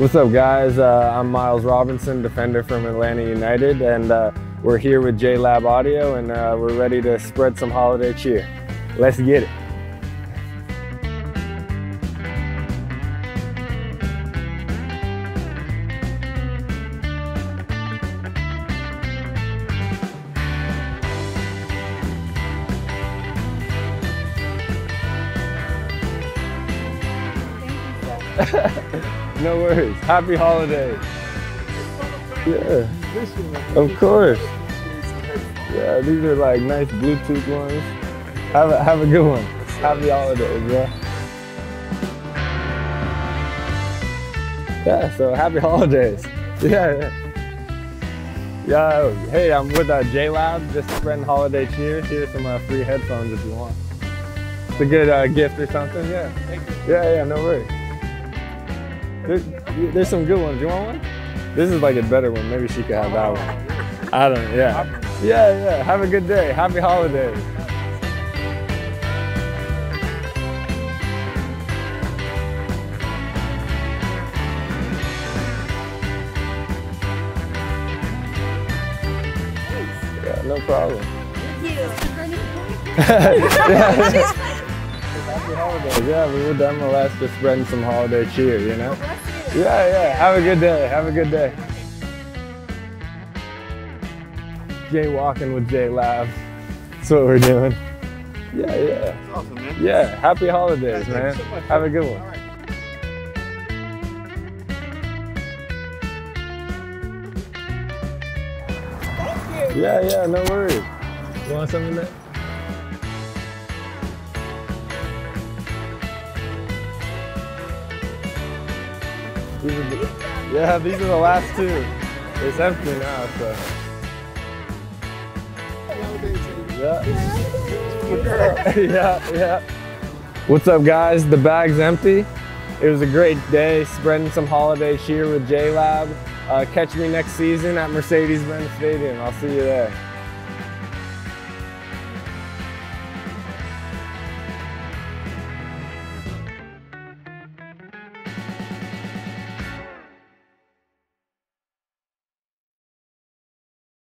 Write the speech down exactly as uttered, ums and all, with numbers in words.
What's up, guys? Uh, I'm Miles Robinson, defender from Atlanta United, and uh, we're here with JLab Audio, and uh, we're ready to spread some holiday cheer. Let's get it. No worries. Happy holidays. Yeah. Of course. Yeah, these are like nice Bluetooth ones. Have a have a good one. Happy holidays, yeah. Yeah. So happy holidays. Yeah. Yeah. yeah hey, I'm with uh, JLab, just spreading holiday cheer. Here's some uh, free headphones if you want. It's a good uh, gift or something. Yeah. Yeah. Yeah. No worries. There, there's some good ones. You want one? This is like a better one. Maybe she could have that one. I don't know. Yeah. Yeah, yeah. Have a good day. Happy holidays. Yeah, no problem. Thank you. Yeah. Holidays. Yeah, we were done the last, just spreading some holiday cheer, you know? Yeah, yeah, have a good day, have a good day. Jaywalking with JLab, that's what we're doing. Yeah, yeah. That's awesome, man. Yeah, happy holidays, man. So much, have a good one. All right. Thank you. Yeah, yeah, no worries. You want something there? These are the, yeah, these are the last two. It's empty now, so. Yeah. Yeah, yeah. What's up, guys? The bag's empty. It was a great day, spreading some holiday cheer with JLab. Uh, catch me next season at Mercedes-Benz Stadium. I'll see you there.